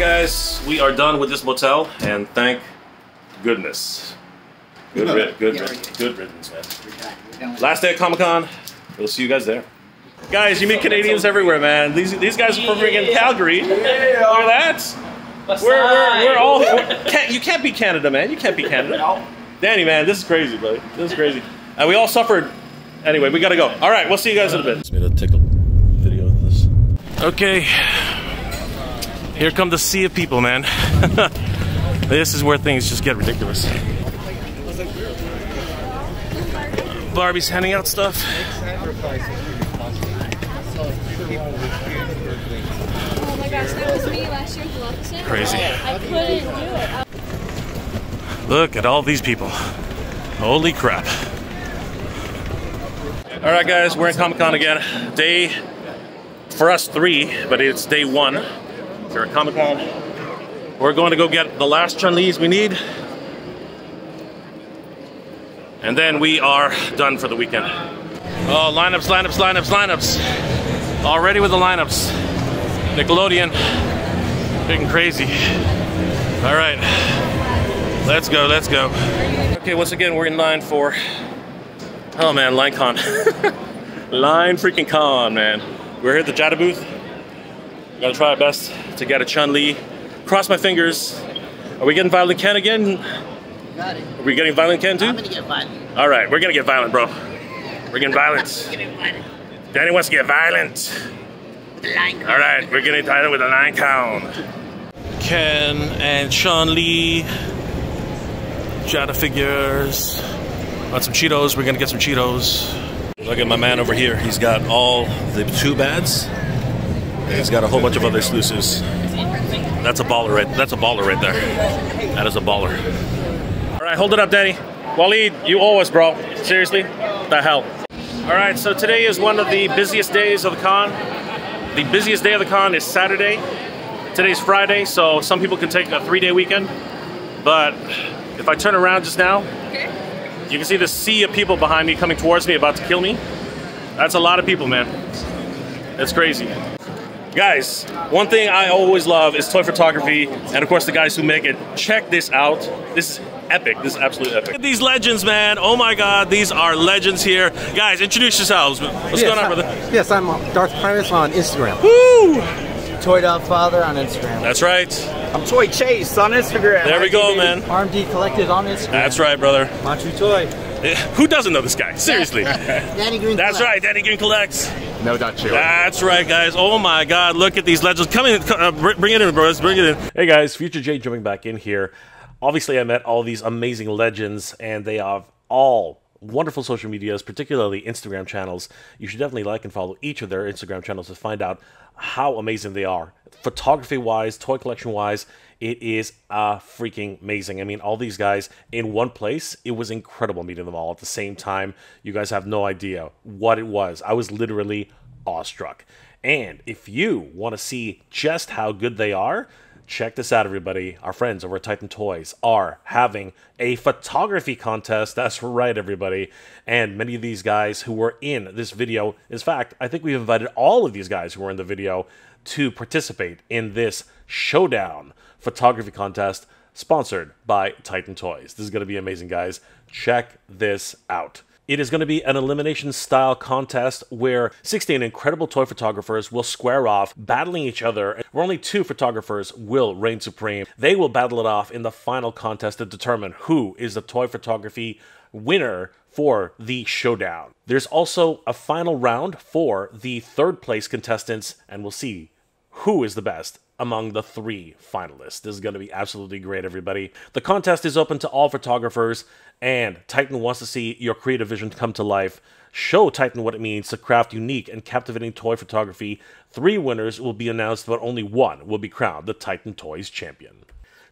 Alright guys, we are done with this motel, and thank goodness. Good riddance, man. Last day at Comic-Con, we'll see you guys there. Guys, you meet Canadians everywhere, man. These guys are from friggin' Calgary. Look at that. We're all... you can't beat Canada, man. You can't beat Canada. No. Danny, man, this is crazy, buddy. This is crazy. And we all suffered. Anyway, we gotta go. Alright, we'll see you guys in a bit. Let's make a tickle video of this. Okay. Here come the sea of people, man. This is where things just get ridiculous. Barbie's handing out stuff. Oh my gosh, that was me last year's election. Crazy. I couldn't do it. Look at all these people. Holy crap. Alright guys, we're in Comic-Con again. Day, for us 3, but it's day 1. We're at Comic-Con. We're going to go get the last Chun-Lis we need. And then we are done for the weekend. Oh, lineups, lineups, lineups, lineups. Already with the lineups. Nickelodeon. Freaking crazy. All right. Let's go, let's go. Okay, once again, we're in line for... Oh man, Line Con. Line freaking con, man. We're here at the Jada booth. We're gonna try our best to get a Chun-Li. Cross my fingers. Are we getting Violent Ken again? Got it. Are we getting Violent Ken too? I'm gonna get violent. Alright, we're gonna get violent, bro. We're getting violent. Danny wants to get violent. Alright, we're getting tied up with a line count. Ken and Chun-Li. Jada figures. Got some Cheetos, we're gonna get some Cheetos. Look at my man over here. He's got all the 2 bads. And he's got a whole bunch of other exclusives. That's a baller right there. That is a baller. All right, hold it up, Danny. Waleed, you owe us, bro. Seriously? What the hell? All right, so today is one of the busiest days of the con. The busiest day of the con is Saturday. Today's Friday, so some people can take a 3-day weekend. But if I turn around just now, you can see the sea of people behind me coming towards me, about to kill me. That's a lot of people, man. That's crazy. Guys, one thing I always love is toy photography, and of course the guys who make it. Check this out. This is epic. This is absolutely epic. Look at these legends, man. Oh my god, these are legends here. Guys, introduce yourselves. What's going on, brother? Yes, I'm Darth Primus on Instagram. Woo! Toy Father on Instagram. That's right. I'm Toy Chase on Instagram. There we go, man. RMD Collective on Instagram. That's right, brother. Machu Toy. Who doesn't know this guy? Seriously. Danny Green. That's right. Danny Green collects. No, not you. That's right, guys. Oh my god, look at these legends. Come in. Bring it in, bros. Bring it in. Hey, guys. Future Jay jumping back in here. Obviously, I met all these amazing legends, and they have all wonderful social medias, particularly Instagram channels. You should definitely like and follow each of their Instagram channels to find out how amazing they are. Photography-wise, toy collection-wise, it is freaking amazing. I mean, all these guys in one place, it was incredible meeting them all at the same time. You guys have no idea what it was. I was literally awestruck. And if you want to see just how good they are, check this out, everybody. Our friends over at Titan Toys are having a photography contest. That's right, everybody. And many of these guys who were in this video, in fact, I think we've invited all of these guys who were in the video to participate in this showdown photography contest sponsored by Titan Toys. This is going to be amazing, guys. Check this out. It is going to be an elimination-style contest where 16 incredible toy photographers will square off, battling each other, where only 2 photographers will reign supreme. They will battle it off in the final contest to determine who is the toy photography winner for the showdown. There's also a final round for the third-place contestants, and we'll see who is the best among the 3 finalists. This is going to be absolutely great, everybody. The contest is open to all photographers, and Titan wants to see your creative vision come to life. Show Titan what it means to craft unique and captivating toy photography. 3 winners will be announced, but only 1 will be crowned the Titan Toys champion.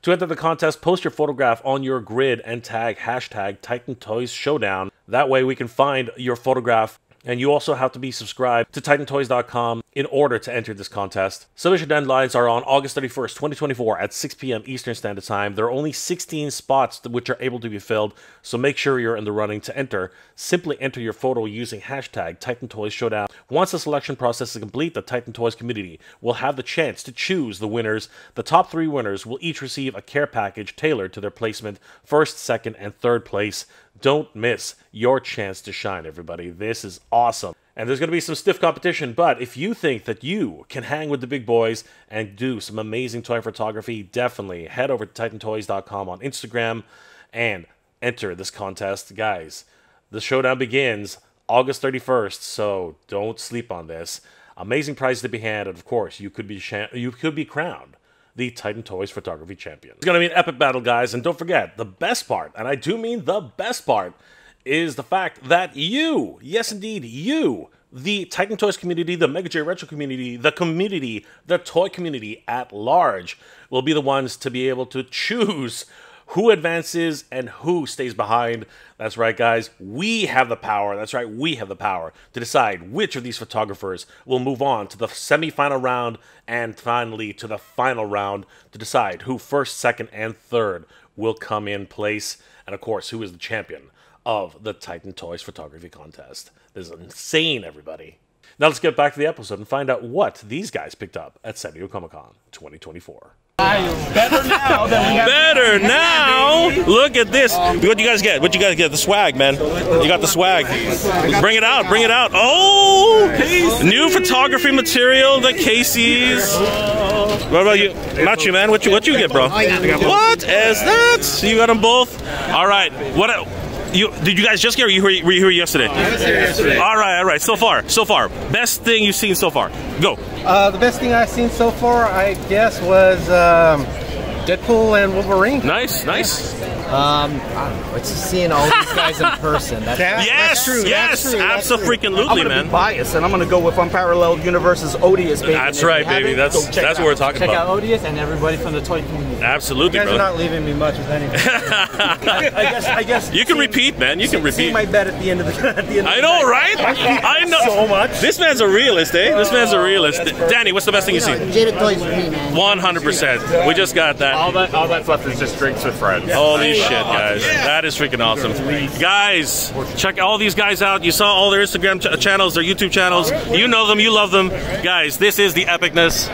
To enter the contest, post your photograph on your grid and tag #TitanToysShowdown. That way we can find your photograph And you also have to be subscribed to TitanToys.com in order to enter this contest. Submission deadlines are on August 31st, 2024 at 6 p.m. Eastern Standard Time. There are only 16 spots which are able to be filled, so make sure you're in the running to enter. Simply enter your photo using hashtag TitanToysShowdown. Once the selection process is complete, the Titan Toys community will have the chance to choose the winners. The top three winners will each receive a care package tailored to their placement, first, second, and third place. Don't miss your chance to shine, everybody. This is awesome. And there's going to be some stiff competition, but if you think that you can hang with the big boys and do some amazing toy photography, definitely head over to TitanToys.com on Instagram and enter this contest. Guys, the showdown begins August 31st, so don't sleep on this. Amazing prize to be had, and of course, you could be crowned the Titan Toys Photography Champion. It's going to be an epic battle, guys, and don't forget, the best part, and I do mean the best part, is the fact that you, yes indeed, you, the Titan Toys community, the Mega Jay Retro community, the toy community at large, will be the ones to be able to choose who advances and who stays behind. That's right, guys. We have the power. That's right, we have the power to decide which of these photographers will move on to the semi-final round and finally to the final round to decide who first, second, and third will come in place. And of course, who is the champion of the Titan Toys Photography Contest. This is insane, everybody. Now let's get back to the episode and find out what these guys picked up at San Diego Comic-Con 2024. Better now than we have. Better now! Look at this. What you guys get? What you guys get? The swag, man. You got the swag. Bring it out. Bring it out. Oh! New photography material, the Casey's. What about you? Machu, man. What you get, bro? What is that? You got them both? All right. What else? Did you guys just get, or were you here yesterday? I was here yesterday. All right, so far. Best thing you've seen so far. Go. The best thing I've seen so far, I guess, was Deadpool and Wolverine. Nice, nice. I don't know, it's just seeing all these guys in person. That's true. Absolutely, man. I'm biased, and I'm going to go with Unparalleled Universe's Odious, baby. That's right, baby. That's what we're talking about. Check out Odious and everybody from the toy community. Absolutely, bro. You guys are not leaving me much with anything. I guess. You can repeat, man. You can repeat. See my bet at the end of the I know, right? I know. So much. This man's a realist, eh? This man's a realist. Danny, what's the best thing you've seen? Jaded toys for me, man. 100%. We just got that. All that's left is just drinks with friends. Holy shit, guys. Yeah. That is freaking awesome. Guys, check all these guys out. You saw all their Instagram channels, their YouTube channels. You know them, you love them. Guys, this is the epicness.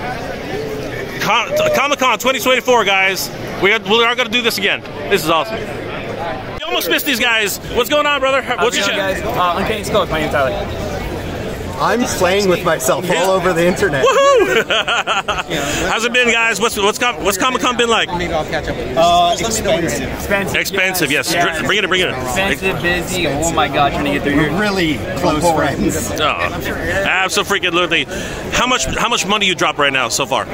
Comic-Con 2024, guys. We are going to do this again. This is awesome. You almost missed these guys. What's going on, brother? What's your channel? I'm Kenny Scopes. My name's Tyler. I'm playing with myself all over the internet. Woohoo! How's it been, guys? What's Comic-Con been like? I'll catch up with you. Expensive, yes. Yeah. Bring it in. Expensive, busy. Oh my God, trying to get through here. Really close friends. Oh, absolutely. How much money you drop right now so far?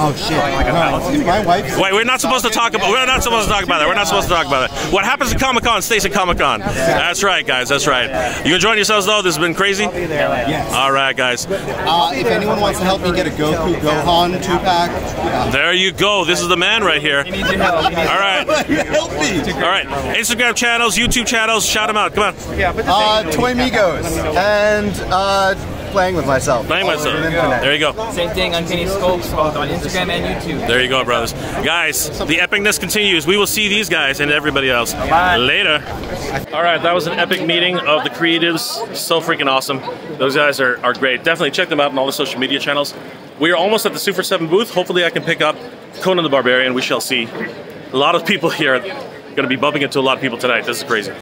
Oh shit! Oh, my wife. Wait, we're not supposed to talk about that. What happens at Comic-Con stays at Comic-Con. That's right, guys. That's right. You enjoying yourselves though? This has been crazy. Yes. All right, guys. If anyone wants to help me get a Goku Gohan 2-pack, there you go. This is the man right here. All right. Help me. All right. Instagram channels, YouTube channels. Shout them out. Come on. Toy Migos and playing with myself. There you go. Same thing on Kenny Scopes on Instagram and YouTube. There you go, brothers. Guys, the epicness continues. We will see these guys and everybody else later. All right, that was an epic meeting of the creatives. So freaking awesome. Those guys are great. Definitely check them out on all the social media channels. We are almost at the Super 7 booth. Hopefully I can pick up Conan the Barbarian. We shall see. A lot of people here. Going to be bumping into a lot of people tonight. This is crazy.